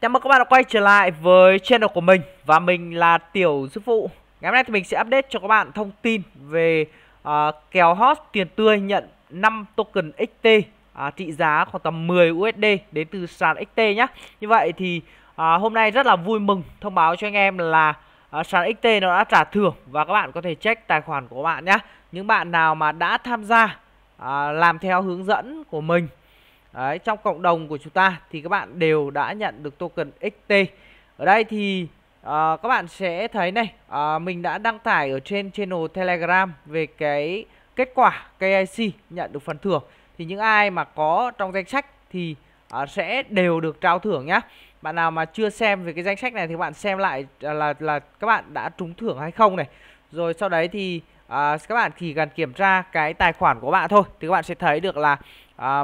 Chào mừng các bạn đã quay trở lại với channel của mình. Và mình là Tiểu Sư Phụ. Ngày hôm nay thì mình sẽ update cho các bạn thông tin về kèo hot tiền tươi nhận 5 token XT trị giá khoảng tầm 10 USD đến từ sàn XT nhé. Như vậy thì hôm nay rất là vui mừng thông báo cho anh em là sàn XT nó đã trả thưởng. Và các bạn có thể check tài khoản của các bạn nhé. Những bạn nào mà đã tham gia làm theo hướng dẫn của mình đấy, trong cộng đồng của chúng ta thì các bạn đều đã nhận được token XT. Ở đây thì các bạn sẽ thấy này, mình đã đăng tải ở trên channel Telegram về cái kết quả KYC nhận được phần thưởng. Thì những ai mà có trong danh sách thì sẽ đều được trao thưởng nhé. Bạn nào mà chưa xem về cái danh sách này thì bạn xem lại là các bạn đã trúng thưởng hay không này. Rồi sau đấy thì các bạn chỉ cần kiểm tra cái tài khoản của bạn thôi thì các bạn sẽ thấy được là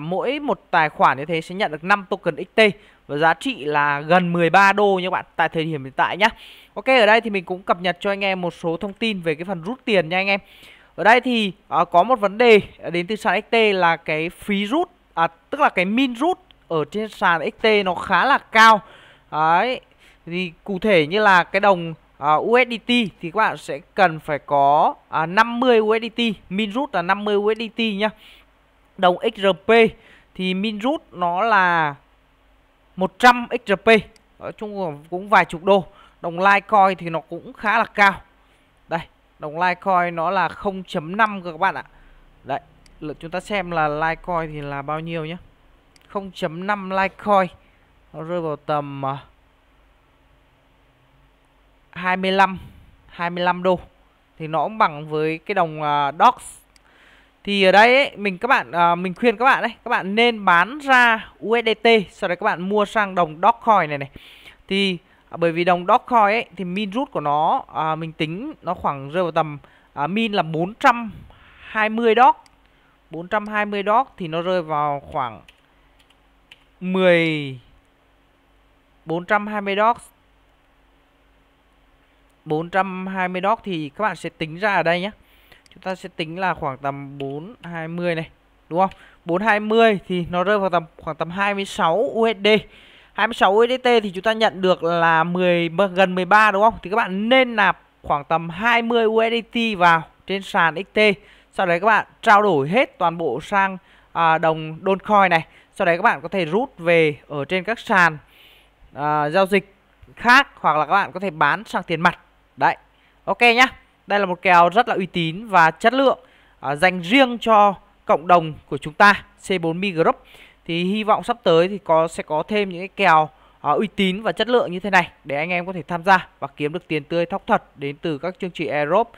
mỗi một tài khoản như thế sẽ nhận được 5 token XT và giá trị là gần 13 đô nha các bạn tại thời điểm hiện tại nhá. Ok, ở đây thì mình cũng cập nhật cho anh em một số thông tin về cái phần rút tiền nha anh em. Ở đây thì có một vấn đề đến từ sàn XT là cái phí rút, tức là cái min rút ở trên sàn XT nó khá là cao. Đấy, thì cụ thể như là cái đồng USDT thì các bạn sẽ cần phải có 50 USDT, min rút là 50 USDT nhá. Đồng XRP thì min rút nó là 100 XRP, nói chung cũng vài chục đô. Đồng Litecoin thì nó cũng khá là cao. Đây, đồng Litecoin nó là 0.5 các bạn ạ. Đấy, chúng ta xem là Litecoin thì là bao nhiêu nhé. 0.5 Litecoin nó rơi vào tầm 25 đô. Thì nó cũng bằng với cái đồng Dogecoin. Thì ở đây ấy, mình khuyên các bạn đấy, các bạn nên bán ra USDT, sau đấy các bạn mua sang đồng Dogecoin này. Thì bởi vì đồng Dogecoin ấy thì min rút của nó mình tính nó khoảng rơi vào tầm min là 420 Doge. 420 Doge thì nó rơi vào khoảng 420 Doge. 420 Doge thì các bạn sẽ tính ra ở đây nhé. Chúng ta sẽ tính là khoảng tầm 420 này, đúng không? 420 thì nó rơi vào tầm khoảng tầm 26 USD. 26 USDT thì chúng ta nhận được là gần 13 đúng không? Thì các bạn nên nạp khoảng tầm 20 USDT vào trên sàn XT. Sau đấy các bạn trao đổi hết toàn bộ sang đồng Dogecoin này. Sau đấy các bạn có thể rút về ở trên các sàn giao dịch khác, hoặc là các bạn có thể bán sang tiền mặt. Đấy, ok nhá. Đây là một kèo rất là uy tín và chất lượng dành riêng cho cộng đồng của chúng ta C4M Group. Thì hy vọng sắp tới thì sẽ có thêm những cái kèo uy tín và chất lượng như thế này để anh em có thể tham gia và kiếm được tiền tươi thóc thật đến từ các chương trình Airdrop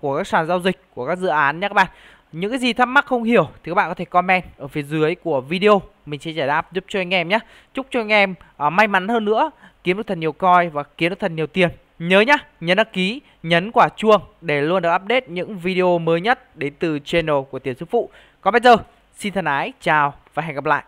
của các sàn giao dịch, của các dự án nhé các bạn. Những cái gì thắc mắc không hiểu thì các bạn có thể comment ở phía dưới của video, mình sẽ giải đáp giúp cho anh em nhé. Chúc cho anh em may mắn hơn nữa, kiếm được thật nhiều coin và kiếm được thật nhiều tiền. Nhớ nhá, nhấn đăng ký, nhấn quả chuông để luôn được update những video mới nhất đến từ channel của Tiểu Sư Phụ. Còn bây giờ, xin thân ái, chào và hẹn gặp lại.